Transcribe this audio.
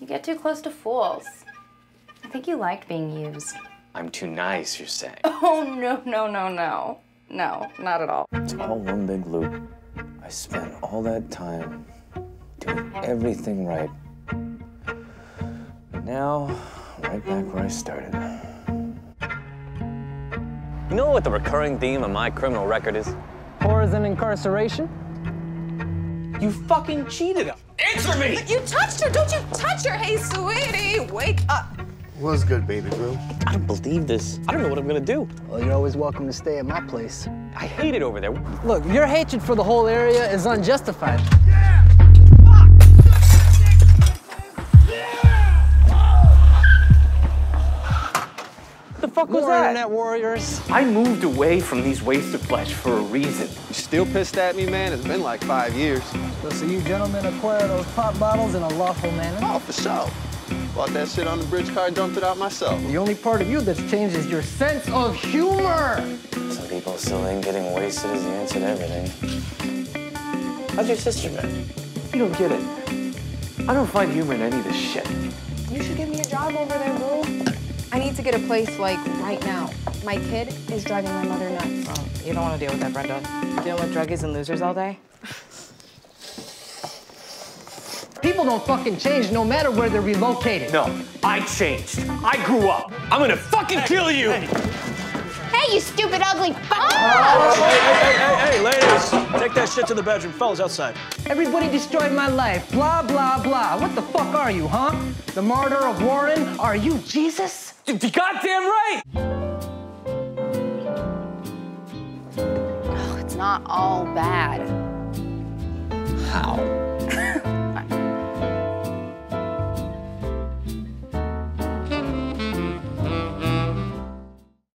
You get too close to fools. I think you liked being used. I'm too nice, you're saying. Oh, no, no, no, no. No, not at all. It's all one big loop. I spent all that time doing everything right. And now, right back where I started. You know what the recurring theme of my criminal record is? Whores and incarceration? You fucking cheated him. Answer me! You touched her! Don't you touch her! Hey, sweetie, wake up! What's good, baby girl? I don't believe this. I don't know what I'm gonna do. Well, you're always welcome to stay at my place. I hate it over there. Look, your hatred for the whole area is unjustified. Yeah! Fuck! Yeah! What the fuck was that? More internet warriors. I moved away from these wasted flesh for a reason. You still pissed at me, man? It's been like 5 years. So you gentlemen acquired those pop bottles in a lawful manner? Oh, for sure. Bought that shit on the bridge car, dumped it out myself. The only part of you that's changed is your sense of humor. Some people still ain't getting wasted as the answer to everything. How's your sister been? You don't get it. I don't find humor in any of this shit. You should give me a job over there, bro. I need to get a place, like, right now. My kid is driving my mother nuts. Oh, you don't want to deal with that, Brenda. Deal with druggies and losers all day? People don't fucking change no matter where they're relocated. No, I changed. I grew up. I'm gonna fucking kill you! Hey, you stupid, ugly fuck! Hey, ladies! Take that shit to the bedroom. Fellas, outside. Everybody destroyed my life. Blah, blah, blah. What the fuck are you, huh? The martyr of Warren? Are you Jesus? You're goddamn right! Oh, it's not all bad. How?